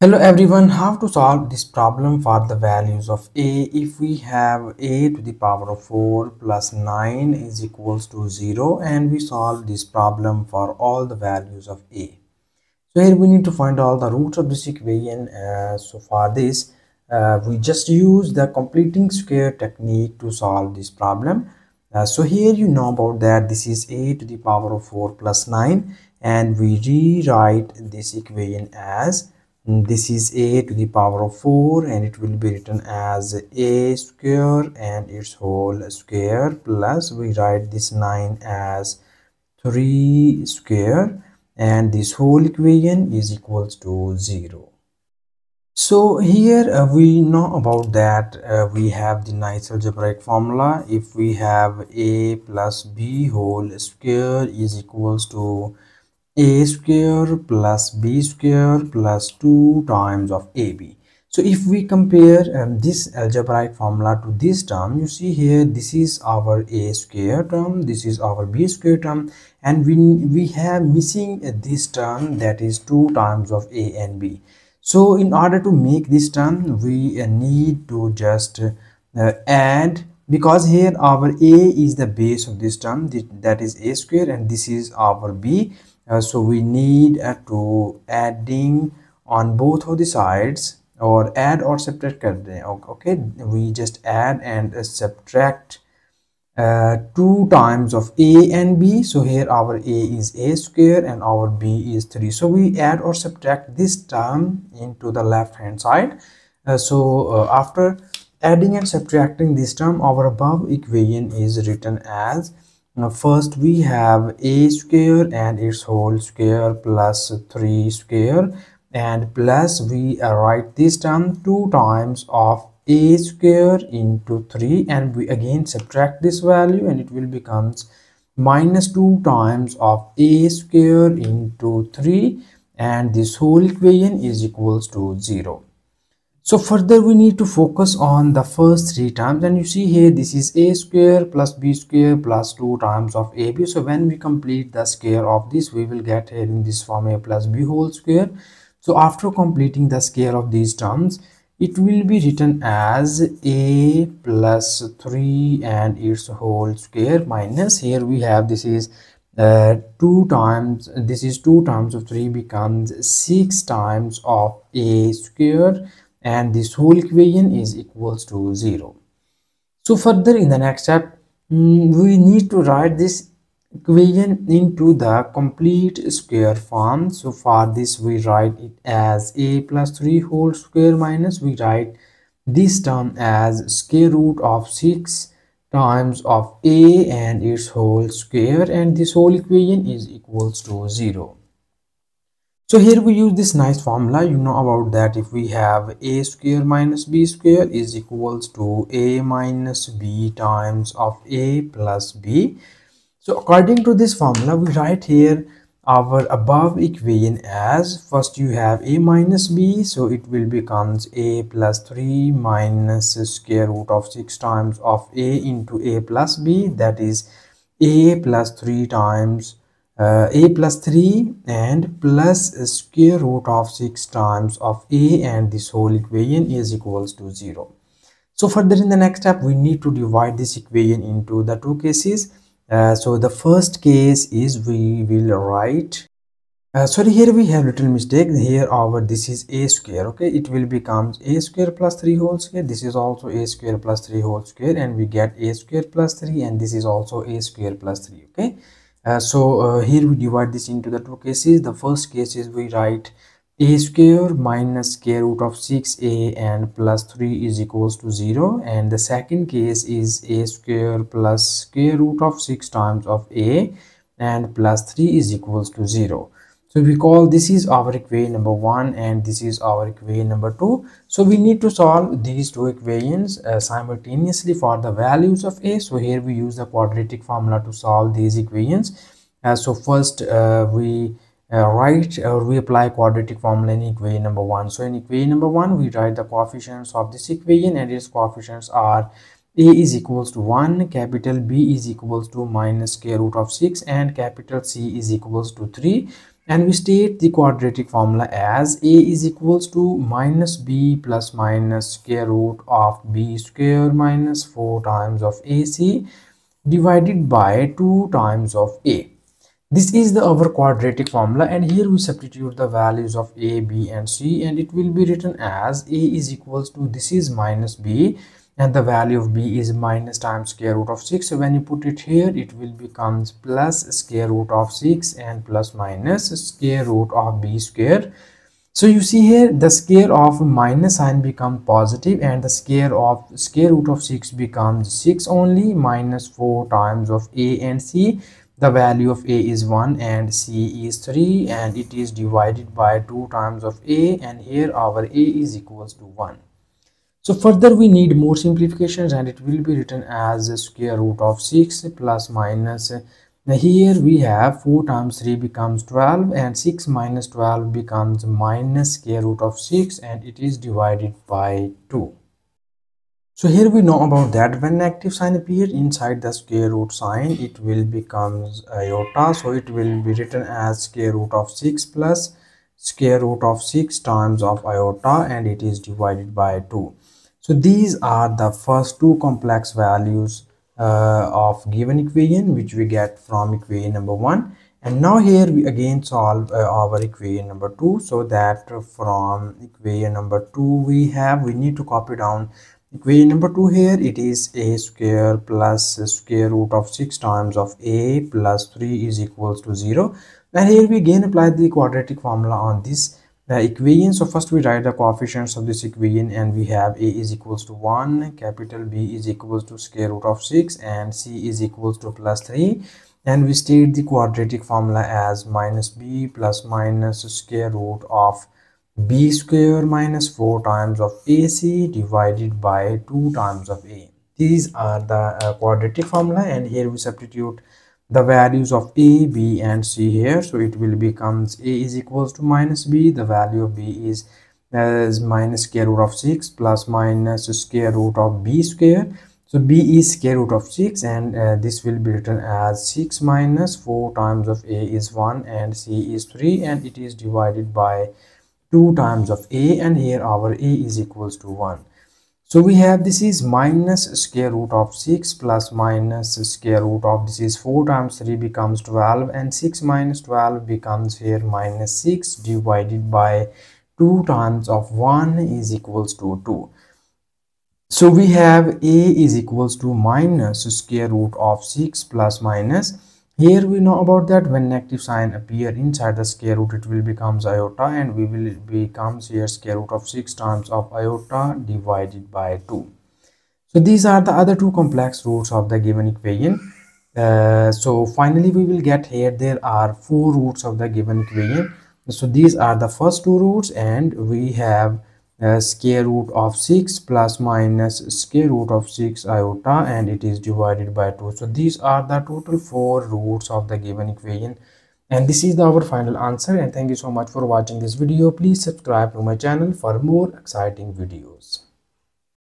Hello everyone, how to solve this problem for the values of a? If we have a to the power of 4 plus 9 is equals to 0 and we solve this problem for all the values of a. So here we need to find all the roots of this equation. So for this we just use the completing square technique to solve this problem. So here you know about that this is a to the power of 4 plus 9 and we rewrite this equation as this is a to the power of 4 and it will be written as a square and its whole square plus we write this 9 as 3 square and this whole equation is equals to 0. So here we know about that we have the nice algebraic formula. If we have a plus b whole square is equals to a square plus b square plus 2 times of ab. So if we compare this algebraic formula to this term, you see here this is our a square term, this is our b square term, and we have missing this term, that is 2 times of a and b. So in order to make this term we need to just add, because here our a is the base of this term, that is a square, and this is our b. So we need to adding on both of the sides, or add or subtract. Okay, we just add and subtract 2 times of a and b. So here our a is a square and our b is 3. So we add or subtract this term into the left hand side. After adding and subtracting this term, our above equation is written as, now first we have a square and its whole square plus 3 square, and plus we write this term 2 times of a square into 3, and we again subtract this value and it will becomes minus 2 times of a square into 3, and this whole equation is equals to 0. So further we need to focus on the first 3 terms, and you see here this is a square plus b square plus 2 times of ab. So when we complete the square of this, we will get here in this form a plus b whole square. So after completing the square of these terms, it will be written as a plus 3 and its whole square minus, here we have this is 2 times of 3 becomes 6 times of a square, and this whole equation is equals to 0. So further in the next step we need to write this equation into the complete square form. So for this we write it as a plus 3 whole square minus, we write this term as square root of 6 times of a and its whole square, and this whole equation is equals to 0. So here we use this nice formula, you know about that. If we have a square minus b square is equals to a minus b times of a plus b. So according to this formula we write here our above equation as, first you have a minus b, so it will becomes a plus 3 minus square root of 6 times of a into a plus b, that is a plus 3 times a plus 3 and plus square root of 6 times of a, and this whole equation is equals to 0. So further in the next step we need to divide this equation into the 2 cases. So the first case is we will write, sorry, here we have little mistake, here our this is a square, okay, it will becomes a square plus 3 whole square, this is also a square plus 3 whole square, and we get a square plus 3, and this is also a square plus 3, okay. Here we divide this into the 2 cases. The first case is we write a square minus square root of 6a and plus 3 is equals to 0, and the second case is a square plus square root of 6 times of a and plus 3 is equals to 0. So we call this is our equation number 1 and this is our equation number 2. So we need to solve these 2 equations simultaneously for the values of a. So here we use the quadratic formula to solve these equations. We apply quadratic formula in equation number 1. So in equation number 1 we write the coefficients of this equation, and its coefficients are a is equals to 1, capital B is equals to minus square root of 6, and capital C is equals to 3. and we state the quadratic formula as a is equals to minus b plus minus square root of b square minus 4 times of ac divided by 2 times of a. This is the our quadratic formula, and here we substitute the values of a, b and c, and it will be written as a is equals to, this is minus b and the value of b is minus times square root of 6. So when you put it here, it will becomes plus square root of 6 and plus minus square root of b square. So you see here the square of minus sign become positive and the square of square root of 6 becomes 6 only, minus 4 times of a and c. The value of a is 1 and c is 3, and it is divided by 2 times of a, and here our a is equals to 1. So further we need more simplifications, and it will be written as square root of 6 plus minus. Now here we have 4 times 3 becomes 12 and 6 minus 12 becomes minus square root of 6, and it is divided by 2. So here we know about that when negative sign appears inside the square root sign, it will becomes iota. So it will be written as square root of 6 plus square root of 6 times of iota, and it is divided by 2. So these are the first two complex values of given equation which we get from equation number 1. And now here we again solve our equation number 2. So that from equation number 2 we need to copy down equation number 2 here. It is a square plus square root of 6 times of a plus 3 is equals to 0. Now here we again apply the quadratic formula on this equation. So first we write the coefficients of this equation, and we have a is equals to 1, capital B is equals to square root of 6, and c is equals to plus 3, and we state the quadratic formula as minus b plus minus square root of b square minus 4 times of ac divided by 2 times of a. These are the quadratic formula, and here we substitute the values of a, b and c here. So it will becomes a is equals to minus b, the value of b is minus square root of 6 plus minus square root of b square. So b is square root of 6, and this will be written as 6 minus 4 times of a is 1 and c is 3, and it is divided by 2 times of a, and here our a is equals to 1. So we have this is minus square root of 6 plus minus square root of, this is 4 times 3 becomes 12 and 6 minus 12 becomes here minus 6 divided by 2 times of 1 is equals to 2. So we have a is equals to minus square root of 6 plus minus. Here we know about that when negative sign appear inside the square root, it will becomes iota, and we will becomes here square root of 6 times of iota divided by 2. So these are the other two complex roots of the given equation. So finally we will get here there are 4 roots of the given equation. So these are the first two roots, and we have square root of 6 plus minus square root of 6 iota, and it is divided by 2. So these are the total 4 roots of the given equation, and this is our final answer. And thank you so much for watching this video. Please subscribe to my channel for more exciting videos.